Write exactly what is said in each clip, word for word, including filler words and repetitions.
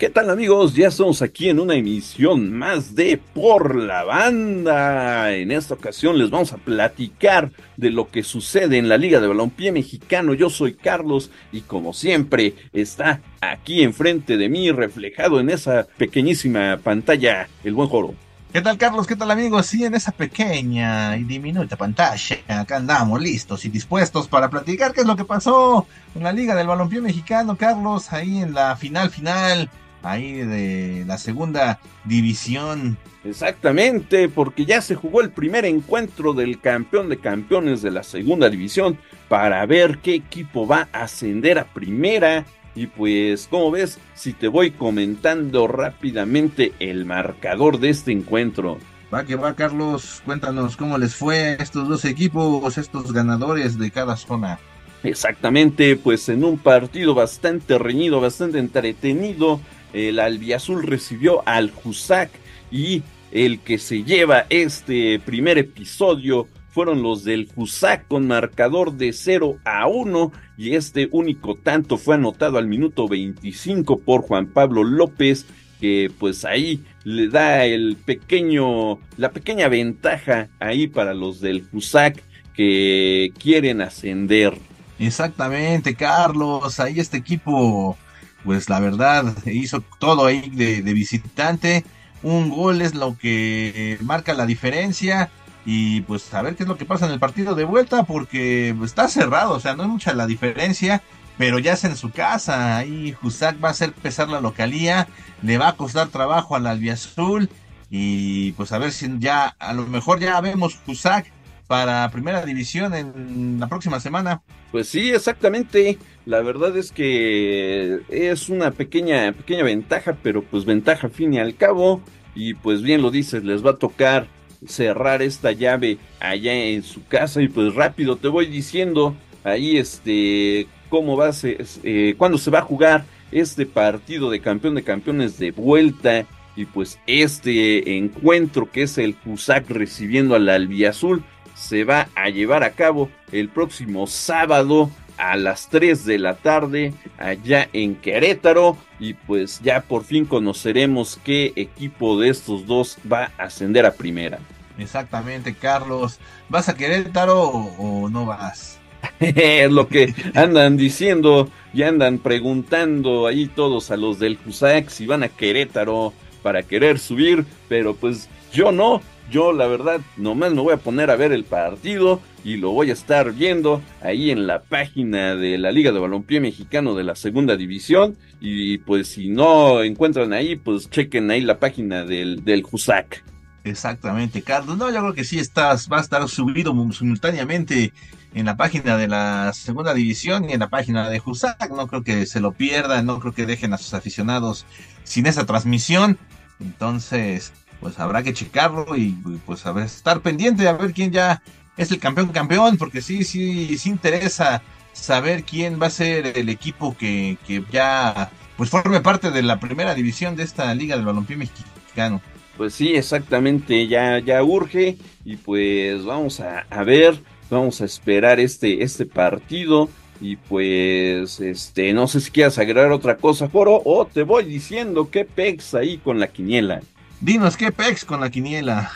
¿Qué tal, amigos? Ya estamos aquí en una emisión más de Por la Banda. En esta ocasión les vamos a platicar de lo que sucede en la Liga de Balompié Mexicano. Yo soy Carlos y, como siempre, está aquí enfrente de mí, reflejado en esa pequeñísima pantalla, el buen Joro. ¿Qué tal, Carlos? ¿Qué tal, amigos? Sí, en esa pequeña y diminuta pantalla, acá andamos listos y dispuestos para platicar qué es lo que pasó en la Liga del Balompié Mexicano, Carlos, ahí en la final final, ahí de la segunda división. Exactamente, porque ya se jugó el primer encuentro del campeón de campeones de la segunda división para ver qué equipo va a ascender a primera. Y pues, ¿cómo ves si te voy comentando rápidamente el marcador de este encuentro? Va que va, Carlos, cuéntanos cómo les fue a estos dos equipos, estos ganadores de cada zona. Exactamente, pues en un partido bastante reñido, bastante entretenido, el Albiazul recibió al Jusakk y el que se lleva este primer episodio fueron los del Jusakk con marcador de cero a uno y este único tanto fue anotado al minuto veinticinco por Juan Pablo López, que pues ahí le da el pequeño, la pequeña ventaja ahí para los del Jusakk que quieren ascender. Exactamente, Carlos, ahí este equipo pues la verdad hizo todo ahí de, de visitante, un gol es lo que marca la diferencia. Y pues a ver qué es lo que pasa en el partido de vuelta, porque está cerrado, o sea, no es mucha la diferencia, pero ya es en su casa, ahí Jusakk va a hacer pesar la localía, le va a costar trabajo al Albiazul, y pues a ver si ya, a lo mejor ya vemos Jusakk para primera división en la próxima semana. Pues sí, exactamente, la verdad es que es una pequeña, pequeña ventaja, pero pues ventaja al fin y al cabo, y pues bien lo dices, les va a tocar cerrar esta llave allá en su casa. Y pues rápido te voy diciendo ahí este cómo va a ser, eh, cuándo se va a jugar este partido de campeón de campeones de vuelta. Y pues este encuentro que es el Jusakk recibiendo al Albiazul se va a llevar a cabo el próximo sábado a las tres de la tarde allá en Querétaro, y pues ya por fin conoceremos qué equipo de estos dos va a ascender a primera. Exactamente, Carlos, ¿vas a Querétaro o, o no vas? Es lo que andan diciendo y andan preguntando ahí todos a los del Jusakk si van a Querétaro para querer subir, pero pues yo no, yo la verdad nomás me voy a poner a ver el partido y lo voy a estar viendo ahí en la página de la Liga de Balompié Mexicano de la segunda división, y pues si no encuentran ahí, pues chequen ahí la página del, del Jusakk. Exactamente, Carlos, no, yo creo que sí estás, va a estar subido simultáneamente en la página de la segunda división y en la página de Jusakk, no creo que se lo pierdan, no creo que dejen a sus aficionados sin esa transmisión, entonces pues habrá que checarlo y pues a ver, estar pendiente a ver quién ya es el campeón campeón, porque sí, sí, sí interesa saber quién va a ser el equipo que, que ya pues forme parte de la primera división de esta Liga del Balompié Mexicano. Pues sí, exactamente, ya, ya urge, y pues vamos a, a ver, vamos a esperar este, este partido, y pues este, no sé si quieras agregar otra cosa, Joro, o te voy diciendo qué pex ahí con la quiniela. Dinos qué pex con la quiniela.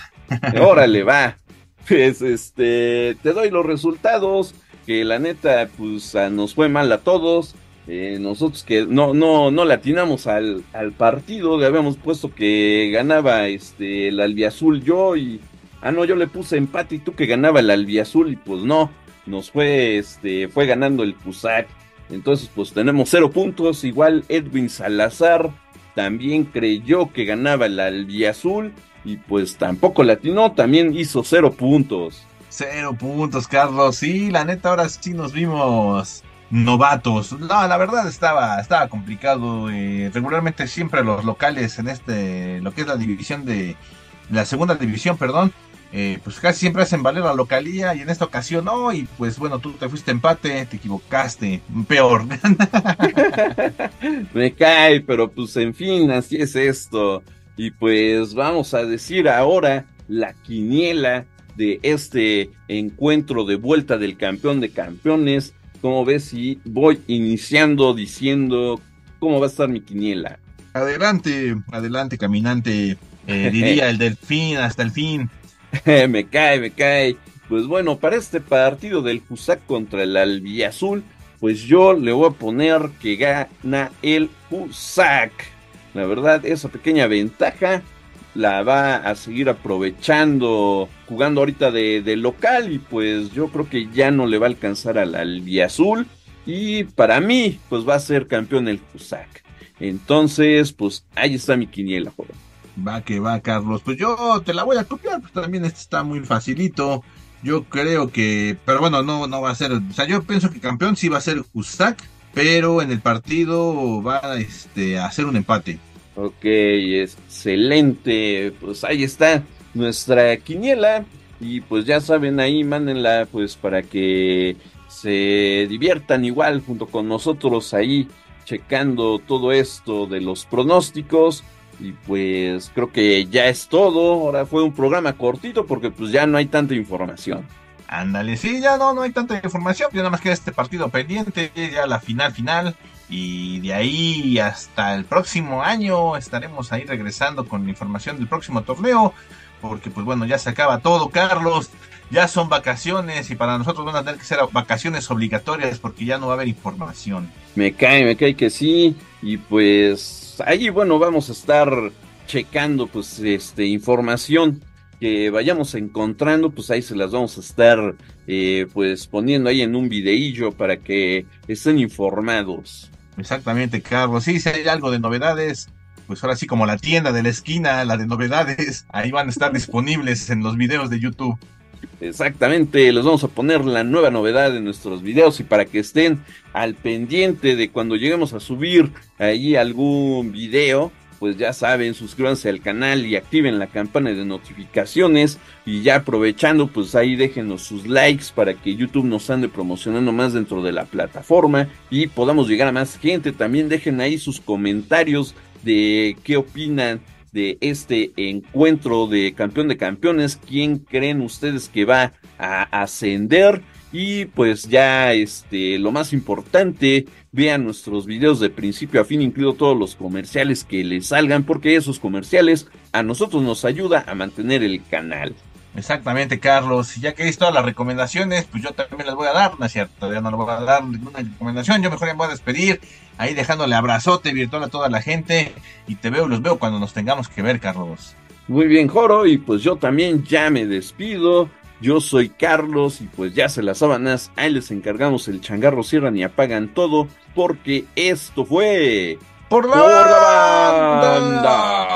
Órale, va. Pues este, te doy los resultados, que la neta, pues nos fue mal a todos, eh, nosotros que no, no, no le atinamos al, al partido, le habíamos puesto que ganaba este el Albiazul yo y, ah no, yo le puse empate y tú que ganaba el Albiazul y pues no, nos fue, este, fue ganando el Jusakk, entonces pues tenemos cero puntos, igual Edwin Salazar también creyó que ganaba el Albiazul, y pues tampoco le atinó, también hizo cero puntos. Cero puntos, Carlos. Sí, la neta, ahora sí nos vimos novatos. No, la verdad estaba, estaba complicado. Eh, regularmente siempre los locales en este, lo que es la división de, la segunda división, perdón, eh, pues casi siempre hacen valer la localía y en esta ocasión no, y pues bueno, tú te fuiste empate, te equivocaste, peor. Me cae, pero pues en fin, así es esto. Y pues vamos a decir ahora la quiniela de este encuentro de vuelta del campeón de campeones. ¿Cómo ves si voy iniciando diciendo cómo va a estar mi quiniela? Adelante, adelante, caminante, eh, diría el delfín hasta el fin. me cae, me cae. Pues bueno, para este partido del Jusakk contra el Albiazul, pues yo le voy a poner que gana el Jusakk. La verdad, esa pequeña ventaja la va a seguir aprovechando, jugando ahorita de, de local, y pues yo creo que ya no le va a alcanzar al Albiazul, y para mí, pues va a ser campeón el Jusakk. Entonces, pues ahí está mi quiniela, joven. Va que va, Carlos, pues yo te la voy a copiar, pues también este está muy facilito. Yo creo que, pero bueno, no, no va a ser, o sea, yo pienso que campeón sí va a ser Jusakk, pero en el partido va este, a hacer un empate. Ok, excelente, pues ahí está nuestra quiniela, y pues ya saben, ahí mándenla pues para que se diviertan igual junto con nosotros ahí checando todo esto de los pronósticos, y pues creo que ya es todo. Ahora fue un programa cortito porque pues ya no hay tanta información. Ándale, sí, ya no, no hay tanta información, ya nada más queda este partido pendiente, ya la final final, y de ahí hasta el próximo año estaremos ahí regresando con la información del próximo torneo, porque pues bueno, ya se acaba todo, Carlos, ya son vacaciones, y para nosotros van a tener que ser vacaciones obligatorias porque ya no va a haber información. Me cae, me cae que sí, y pues ahí bueno, vamos a estar checando pues este información que vayamos encontrando, pues ahí se las vamos a estar eh, pues poniendo ahí en un videillo para que estén informados. Exactamente, Carlos, sí, si hay algo de novedades, pues ahora sí como la tienda de la esquina, la de novedades, ahí van a estar disponibles en los videos de YouTube. Exactamente, les vamos a poner la nueva novedad en nuestros videos, y para que estén al pendiente de cuando lleguemos a subir ahí algún video, pues ya saben, suscríbanse al canal y activen la campana de notificaciones, y ya aprovechando, pues ahí déjenos sus likes para que YouTube nos ande promocionando más dentro de la plataforma y podamos llegar a más gente. También dejen ahí sus comentarios de qué opinan de este encuentro de campeón de campeones, quién creen ustedes que va a ascender, y pues ya este lo más importante, vean nuestros videos de principio a fin, incluido todos los comerciales que les salgan, porque esos comerciales a nosotros nos ayuda a mantener el canal. Exactamente, Carlos, y ya que hice todas las recomendaciones, pues yo también las voy a dar, ¿no es cierto? Ya no les voy a dar ninguna recomendación, yo mejor me voy a despedir, ahí dejándole abrazote virtual a toda la gente, y te veo, los veo cuando nos tengamos que ver, Carlos. Muy bien, Joro, y pues yo también ya me despido, yo soy Carlos, y pues ya se las sábanas, ahí les encargamos el changarro, cierran y apagan todo, porque esto fue... ¡Por la, Por la banda! banda.